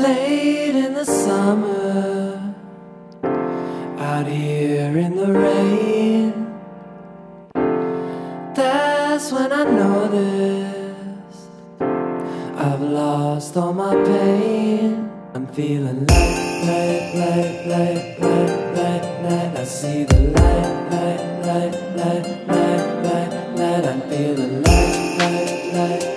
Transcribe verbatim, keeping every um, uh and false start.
late in the summer, out here in the rain. That's when I noticed I've lost all my pain. I'm feeling light, light, light, light, light, light, light. I see the light, light, light, light, light, light, light. I'm feeling light, light, light.